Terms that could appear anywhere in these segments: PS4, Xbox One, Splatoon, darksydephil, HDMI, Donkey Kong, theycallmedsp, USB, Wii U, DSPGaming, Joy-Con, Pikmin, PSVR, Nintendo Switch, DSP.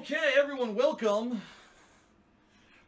Okay, everyone, welcome.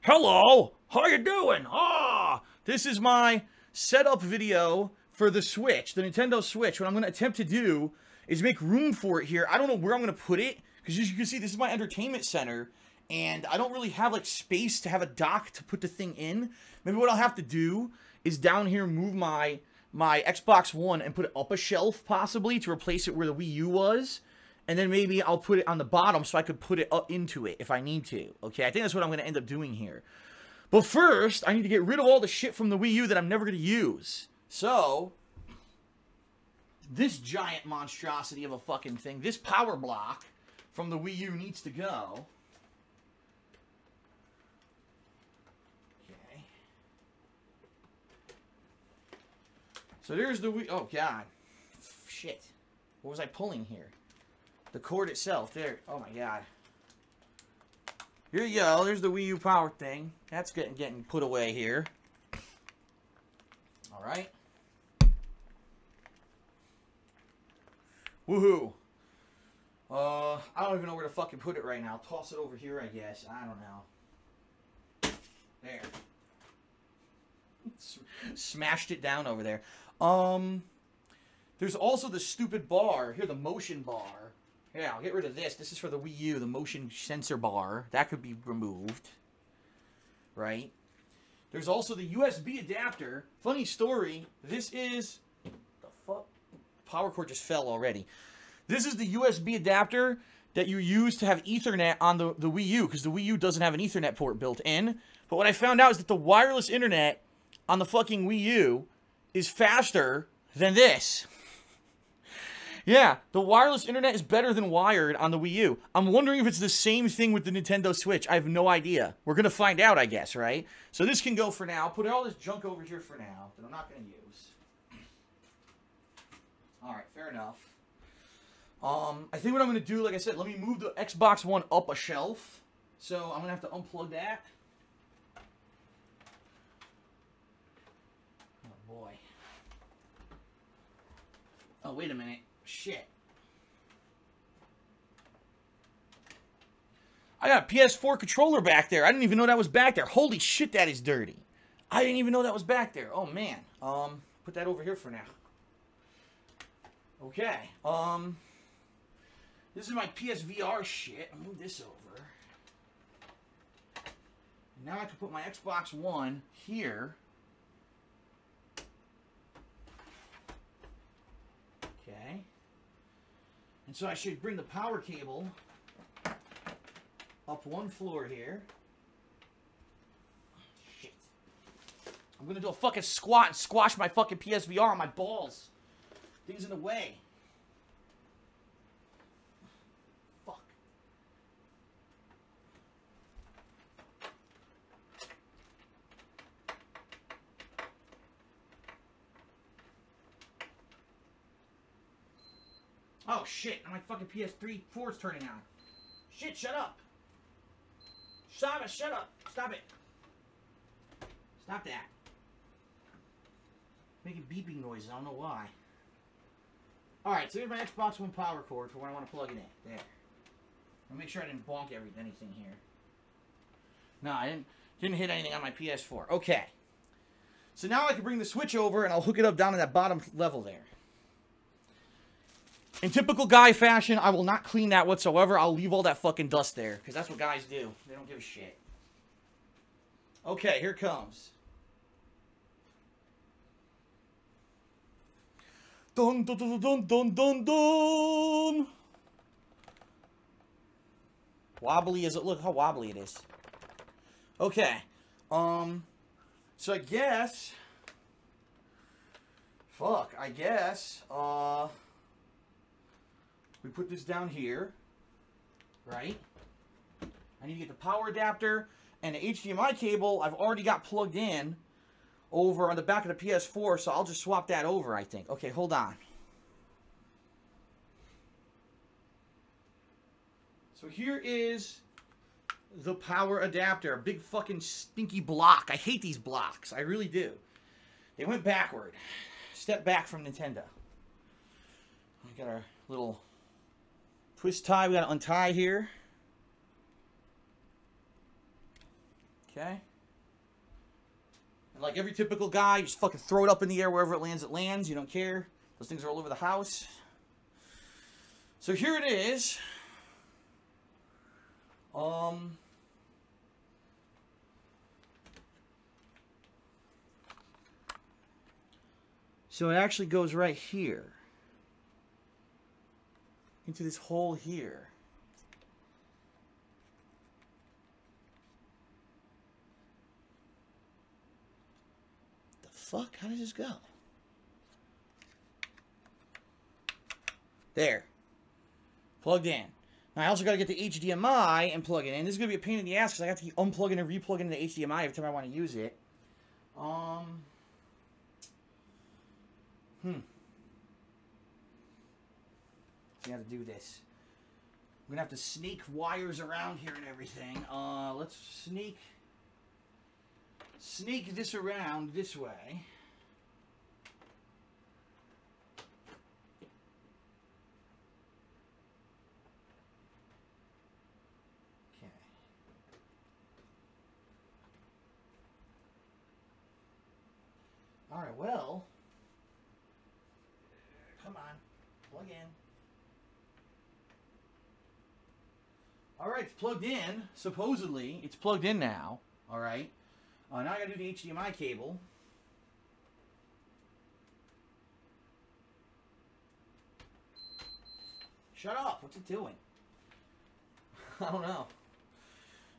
Hello, how you doing? Ah, this is my setup video for the Switch, the Nintendo Switch. What I'm going to attempt to do is make room for it here. I don't know where I'm going to put it, because as you can see, this is my entertainment center, and I don't really have, like, space to have a dock to put the thing in. Maybe what I'll have to do is down here move my Xbox One and put it up a shelf, possibly, to replace it where the Wii U was. And then maybe I'll put it on the bottom so I could put it up into it if I need to. Okay, I think that's what I'm going to end up doing here. But first, I need to get rid of all the shit from the Wii U that I'm never going to use. So, this giant monstrosity of a fucking thing, this power block from the Wii U needs to go. Okay. So there's the Wii... Oh, God. Shit. What was I pulling here? The cord itself, there. Oh my God. Here you go. There's the Wii U power thing. That's getting put away here. All right. Woohoo. I don't even know where to fucking put it right now. Toss it over here, I guess. I don't know. There. Smashed it down over there. There's also the stupid bar here, the motion bar. Yeah, I'll get rid of this. This is for the Wii U, the motion sensor bar. That could be removed. Right? There's also the USB adapter. Funny story. This is... The fuck? Power cord just fell already. This is the USB adapter that you use to have Ethernet on the Wii U. Because the Wii U doesn't have an Ethernet port built in. But what I found out is that the wireless internet on the fucking Wii U is faster than this. Yeah, the wireless internet is better than wired on the Wii U. I'm wondering if it's the same thing with the Nintendo Switch. I have no idea. We're going to find out, I guess, right? So this can go for now. Put all this junk over here for now that I'm not going to use. All right, fair enough. I think what I'm going to do, like I said, let me move the Xbox One up a shelf. So I'm going to have to unplug that. Oh, boy. Oh, wait a minute. Shit. I got a PS4 controller back there. I didn't even know that was back there. Holy shit, that is dirty. I didn't even know that was back there. Oh, man. Put that over here for now. Okay. This is my PSVR shit. I'll move this over. Now I can put my Xbox One here. Okay. And so I should bring the power cable up one floor here. Shit. I'm going to do a fucking squat and squash my fucking PSVR on my balls. Things in the way. Fuck. Oh, shit. My fucking PS4's turning on. Shit, shut up. Stop it, shut up. Stop it. Stop that. Making beeping noises. I don't know why. Alright, so here's my Xbox One power cord for when I want to plug it in. There. I'll make sure I didn't bonk anything here. No, I didn't hit anything on my PS4. Okay. So now I can bring the Switch over and I'll hook it up down to that bottom level there. In typical guy fashion, I will not clean that whatsoever. I'll leave all that fucking dust there. Because that's what guys do. They don't give a shit. Okay, here it comes. Dun, dun, dun, dun, dun, dun, dun. Wobbly is it? Look how wobbly it is. Okay. So I guess... Fuck, I guess... We put this down here, right? I need to get the power adapter and the HDMI cable. I've already got plugged in over on the back of the PS4, so I'll just swap that over, I think. Okay, hold on. So here is the power adapter, a big fucking stinky block. I hate these blocks. I really do. They went backward. Step back from Nintendo. We got our little... twist tie, we gotta untie here. Okay. And like every typical guy, you just fucking throw it up in the air wherever it lands, you don't care. Those things are all over the house. So here it is. So it actually goes right here. Into this hole here. The fuck? How does this go? There. Plugged in. Now I also got to get the HDMI and plug it in. This is going to be a pain in the ass because I have to keep unplugging and replugging the HDMI every time I want to use it. You have to do this. We're going to have to sneak wires around here and everything. Let's sneak this around this way. All right, well, come on, plug in. All right, it's plugged in, supposedly. It's plugged in now, all right? Now I gotta do the HDMI cable. Shut up, what's it doing? I don't know.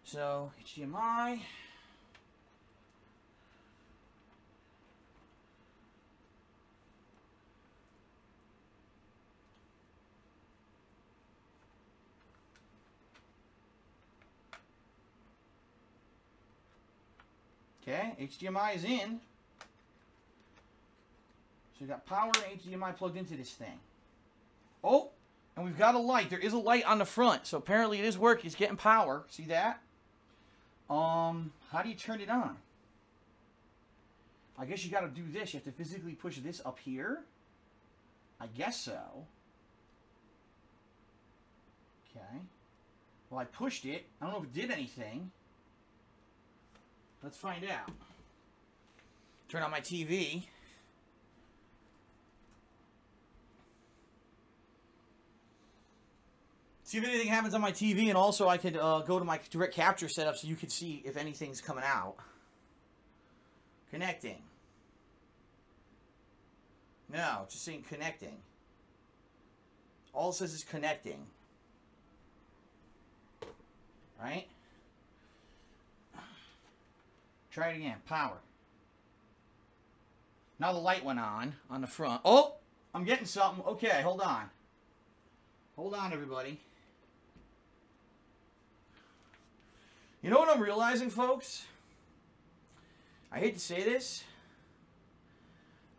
So, HDMI. Okay, HDMI is in. So we've got power and HDMI plugged into this thing. Oh, and we've got a light. There is a light on the front, so apparently it is working. It's getting power. See that? How do you turn it on? I guess you got to do this. You have to physically push this up here. I guess so. Okay. Well, I pushed it. I don't know if it did anything. Let's find out. Turn on my TV. See if anything happens on my TV, and also I could go to my direct capture setup so you can see if anything's coming out. Connecting. No, it's just saying connecting. All it says is connecting. Right? Try it again. Power. Now the light went on the front. Oh! I'm getting something. Okay, hold on. Hold on, everybody. You know what I'm realizing, folks? I hate to say this.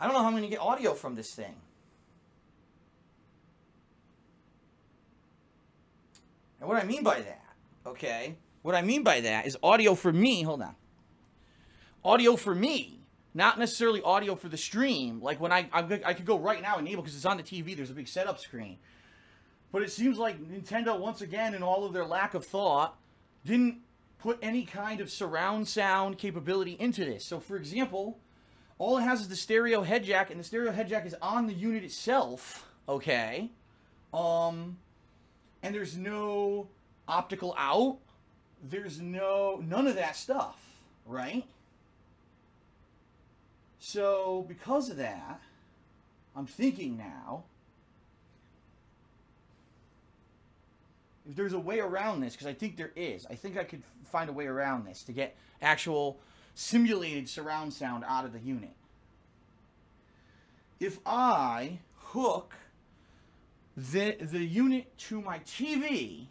I don't know how I'm going to get audio from this thing. And what I mean by that, okay? What I mean by that is audio for me. Hold on. Audio for me, not necessarily audio for the stream. Like when I could go right now and enable because it's on the TV. There's a big setup screen. But it seems like Nintendo, once again, in all of their lack of thought, didn't put any kind of surround sound capability into this. So, for example, all it has is the stereo head jack, and the stereo head jack is on the unit itself. Okay. And there's no optical out. There's none of that stuff, right? So, because of that, I'm thinking now, if there's a way around this, because I think there is. I think I could find a way around this to get actual simulated surround sound out of the unit. If I hook the unit to my TV,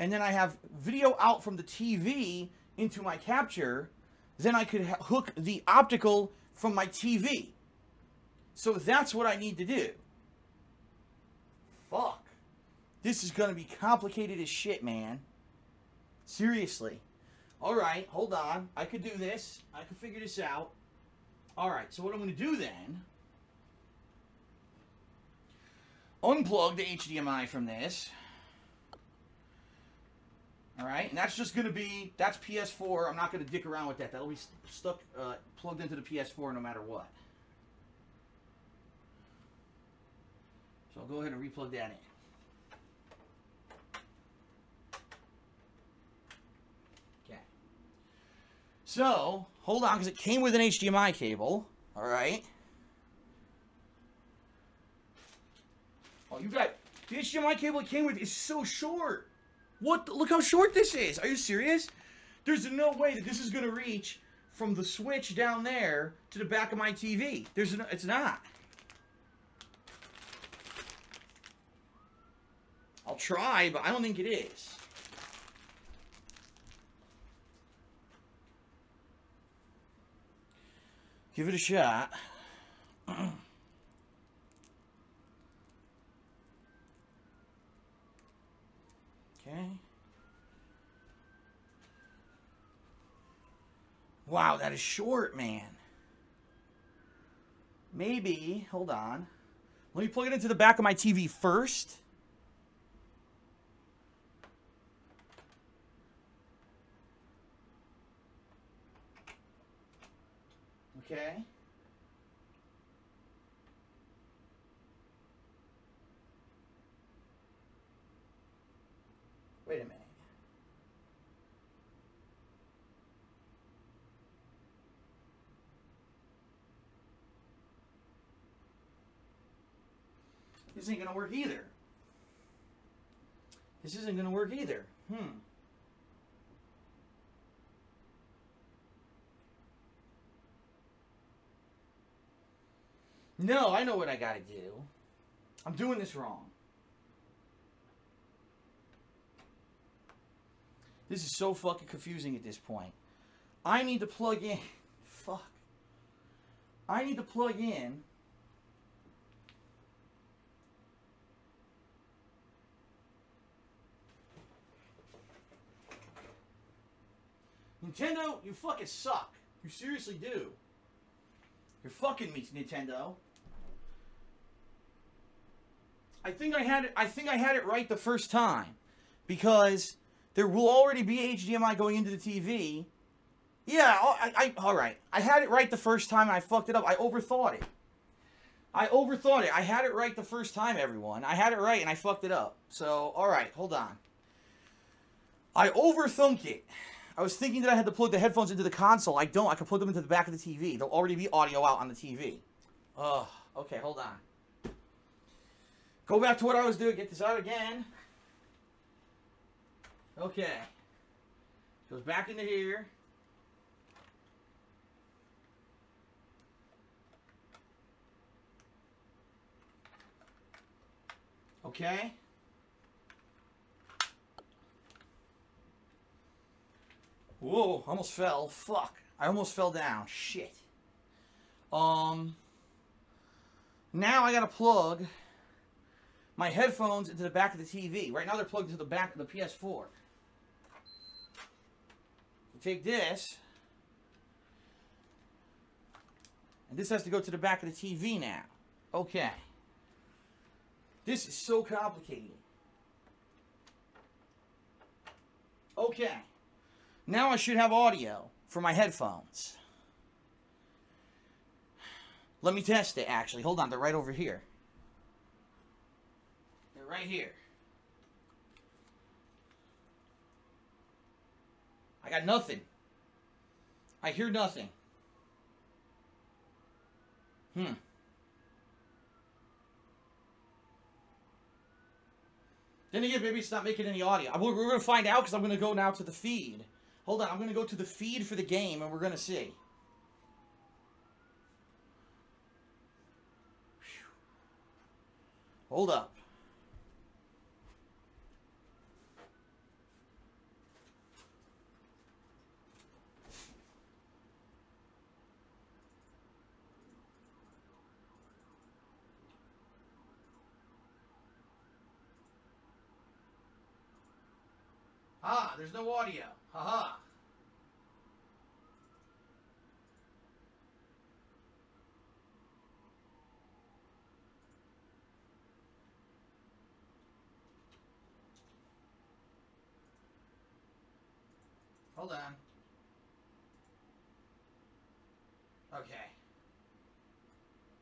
and then I have video out from the TV into my capture, then I could hook the optical from my TV. So that's what I need to do. Fuck. This is going to be complicated as shit, man. Seriously. Alright, hold on. I could do this. I could figure this out. Alright, so what I'm going to do then... unplug the HDMI from this. All right, and that's just going to be, that's PS4. I'm not going to dick around with that. That'll be plugged into the PS4 no matter what. So I'll go ahead and replug that in. Okay. So, hold on, because it came with an HDMI cable. All right. Oh, you got, the HDMI cable it came with is so short. What? Look how short this is. Are you serious? There's no way that this is going to reach from the Switch down there to the back of my TV. There's no, it's not. I'll try, but I don't think it is. Give it a shot. Okay. Wow, that is short, man. Maybe, hold on. Let me plug it into the back of my TV first. Okay. Wait a minute. This ain't gonna work either. This isn't gonna work either. No, I know what I gotta do. I'm doing this wrong. This is so fucking confusing at this point. I need to plug in. Fuck. I need to plug in. Nintendo, you fucking suck. You seriously do. You're fucking me, Nintendo. I think I had it right the first time, because there will already be HDMI going into the TV. Yeah, all right. I had it right the first time, and I fucked it up. I overthought it. I had it right the first time, everyone. I had it right, and I fucked it up. So, all right, hold on. I overthunk it. I was thinking that I had to plug the headphones into the console. I don't. I can plug them into the back of the TV. There'll already be audio out on the TV. Oh, okay, hold on. Go back to what I was doing. Get this out again. Okay, goes back into here. Okay. Whoa, almost fell. Fuck, I almost fell down. Shit. Now I gotta plug my headphones into the back of the TV. Right now they're plugged into the back of the PS4. Take this, and this has to go to the back of the TV now. Okay. This is so complicated. Okay. Now I should have audio for my headphones. Let me test it, actually. Hold on, they're right over here. They're right here. I got nothing. I hear nothing. Then again, maybe it's not making any audio. We're going to find out, because I'm going to go now to the feed. Hold on, I'm going to go to the feed for the game, and we're going to see. Whew. Hold up. Ah, there's no audio. Haha. Hold on. Okay.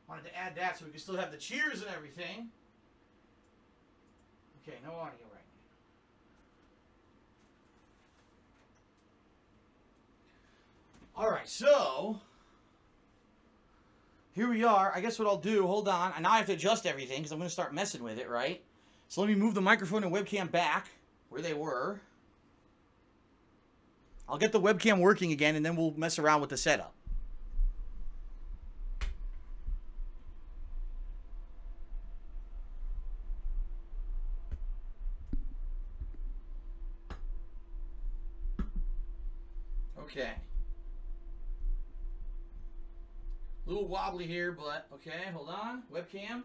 Wanted to add that so we could still have the cheers and everything. Okay, no audio right now. Alright, so here we are. I guess what I'll do, hold on. And now I have to adjust everything because I'm going to start messing with it, right? So let me move the microphone and webcam back where they were. I'll get the webcam working again, and then we'll mess around with the setup. Okay. A little wobbly here, but okay, hold on. Webcam.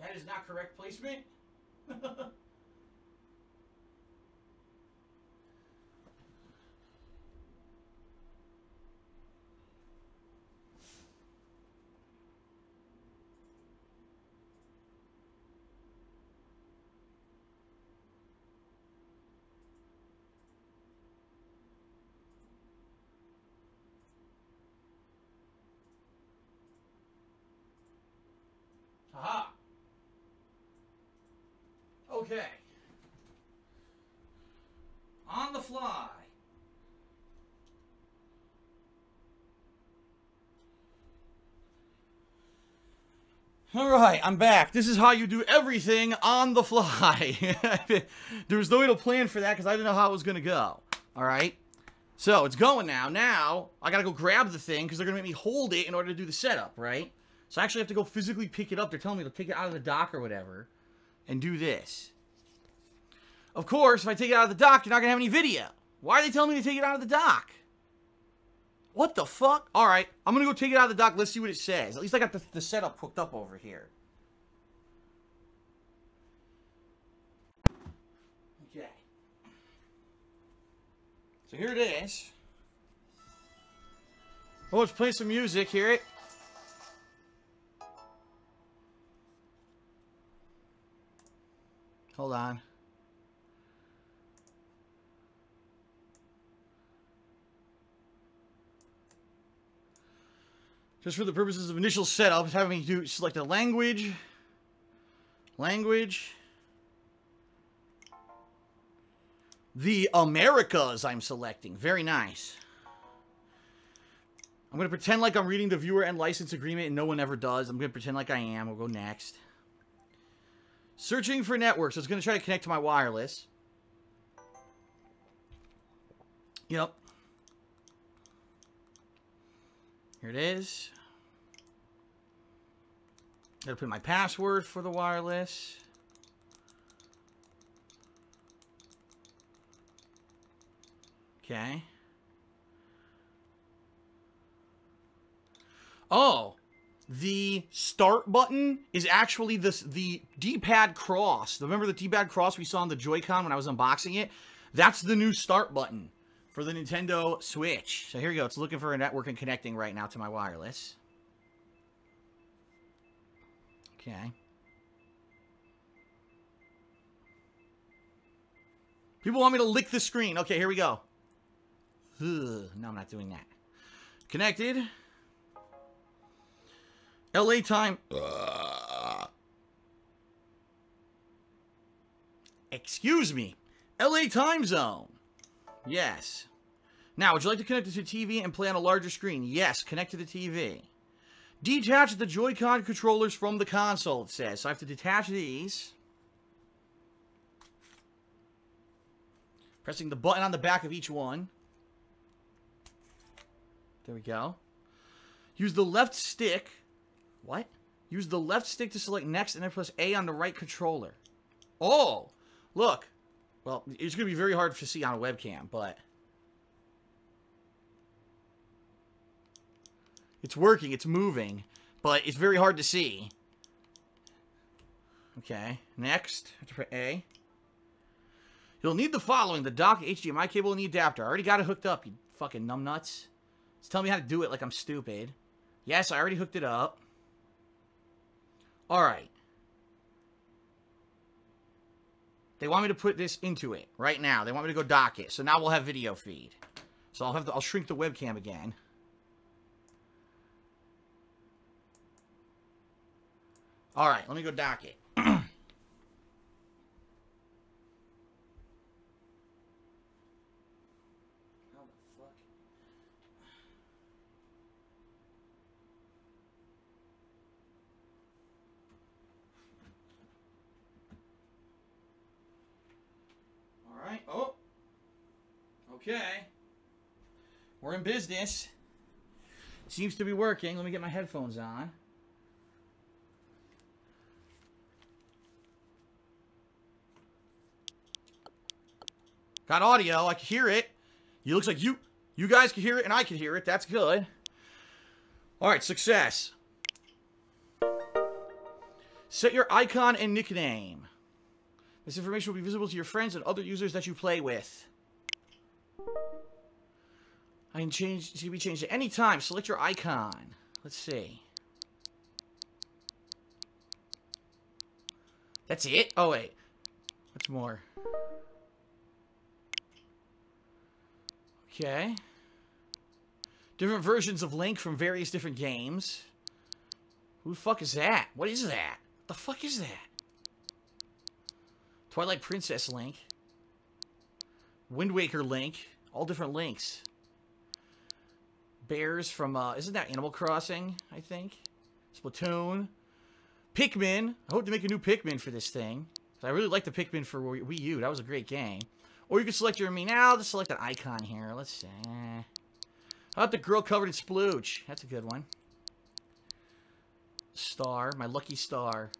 That is not correct placement. Aha! Okay. On the fly. Alright, I'm back. This is how you do everything on the fly. There was no way to plan for that because I didn't know how it was going to go. Alright? So, it's going now. Now, I gotta go grab the thing because they're going to make me hold it in order to do the setup, right? So I actually have to go physically pick it up. They're telling me to take it out of the dock or whatever and do this. Of course, if I take it out of the dock, you're not going to have any video. Why are they telling me to take it out of the dock? What the fuck? All right, I'm going to go take it out of the dock. Let's see what it says. At least I got the setup hooked up over here. Okay. So here it is. Oh, let's play some music. Hear it? Hold on. Just for the purposes of initial setup, it's having me do select a language. Language. The Americas I'm selecting. Very nice. I'm going to pretend like I'm reading the viewer and license agreement and no one ever does. I'm going to pretend like I am. We'll go next. Searching for networks. So it's going to try to connect to my wireless. Yep. Here it is. I'm going to put my password for the wireless. Okay. Oh. The start button is actually the D-pad cross. Remember the D-pad cross we saw on the Joy-Con when I was unboxing it? That's the new start button for the Nintendo Switch. So here we go. It's looking for a network and connecting right now to my wireless. Okay. People want me to lick the screen. Okay, here we go. Ugh, no, I'm not doing that. Connected. LA time. Excuse me. LA time zone. Yes. Now, would you like to connect it to TV and play on a larger screen? Yes, connect to the TV. Detach the Joy-Con controllers from the console, it says. So I have to detach these. Pressing the button on the back of each one. There we go. Use the left stick. What? Use the left stick to select next and then press A on the right controller. Oh! Look. Well, it's going to be very hard to see on a webcam, but it's working. It's moving. But it's very hard to see. Okay. Next. I have to press A. You'll need the following. The dock, HDMI cable, and the adapter. I already got it hooked up, you fucking numbnuts. Just tell me how to do it like I'm stupid. Yes, I already hooked it up. Alright. They want me to put this into it right now. They want me to go dock it. So now we'll have video feed. So I'll have to, I'll shrink the webcam again. All right, let me go dock it. Oh, okay, we're in business. Seems to be working. Let me get my headphones on. Got audio. I can hear it. It looks like you guys can hear it and I can hear it. That's good. All right, success. Set your icon and nickname. This information will be visible to your friends and other users that you play with. I can change, it can be changed at any time. Select your icon. Let's see. That's it? Oh, wait. What's more? Okay. Different versions of Link from various different games. Who the fuck is that? What is that? What the fuck is that? Twilight Princess Link, Wind Waker Link, all different Links. Bears from, isn't that Animal Crossing, I think? Splatoon. Pikmin. I hope to make a new Pikmin for this thing. I really like the Pikmin for Wii U. That was a great game. Or you can select your, I mean, I'll just select an icon here. Let's see. How about the girl covered in splooge? That's a good one. Star. My lucky star.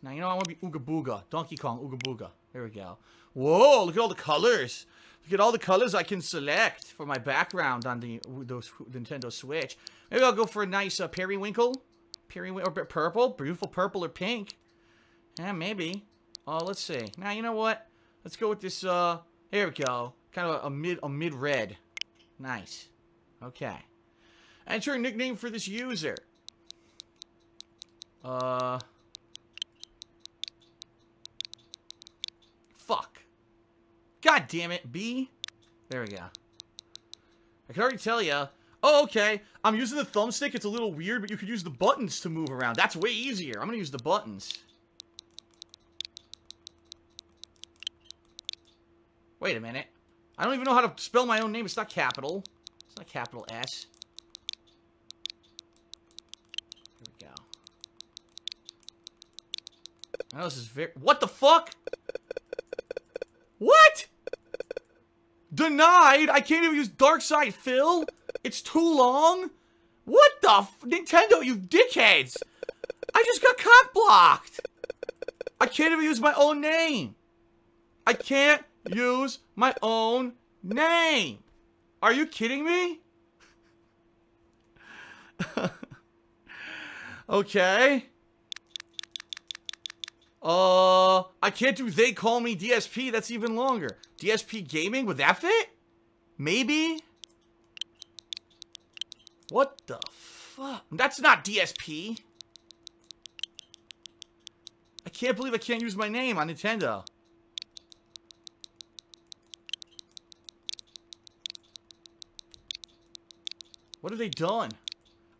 Now, you know, I want to be Ooga Booga. Donkey Kong, Ooga Booga. There we go. Whoa, look at all the colors. Look at all the colors I can select for my background on the Nintendo Switch. Maybe I'll go for a nice periwinkle. Or purple. Beautiful purple or pink. Yeah, maybe. Oh, let's see. Now, you know what? Let's go with this, here we go. Kind of a mid-red. Nice. Okay. Enter a nickname for this user. Fuck. God damn it, B. There we go. I can already tell you. Oh, okay. I'm using the thumbstick. It's a little weird, but you could use the buttons to move around. That's way easier. I'm going to use the buttons. Wait a minute. I don't even know how to spell my own name. It's not capital. It's not capital S. There we go. Now this is very... What the fuck? What? Denied? I can't even use darksydephil? It's too long? What the f- Nintendo, you dickheads! I just got cock blocked! I can't even use my own name! I can't use my own name! Are you kidding me? Okay. I can't do They Call Me DSP. That's even longer. DSPGaming? Would that fit? Maybe? What the fuck? That's not DSP. I can't believe I can't use my name on Nintendo. What have they done?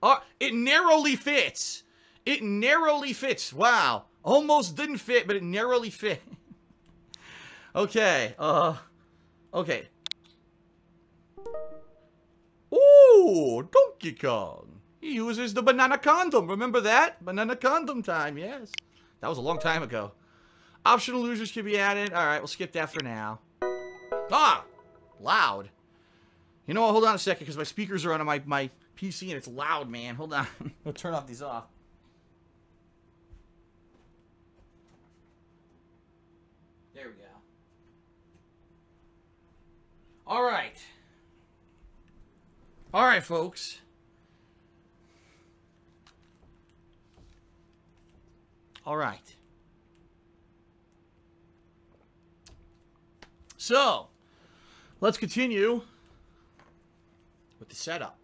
Oh, it narrowly fits. It narrowly fits. Wow. Almost didn't fit, but it narrowly fit. Okay, okay. Ooh, Donkey Kong. He uses the banana condom. Remember that? Banana condom time, yes. That was a long time ago. Optional losers can be added. All right, we'll skip that for now. Ah, loud. You know what? Hold on a second, because my speakers are on my PC and it's loud, man. Hold on. We'll turn off these off. There we go. All right. All right, folks. All right. So, let's continue with the setup.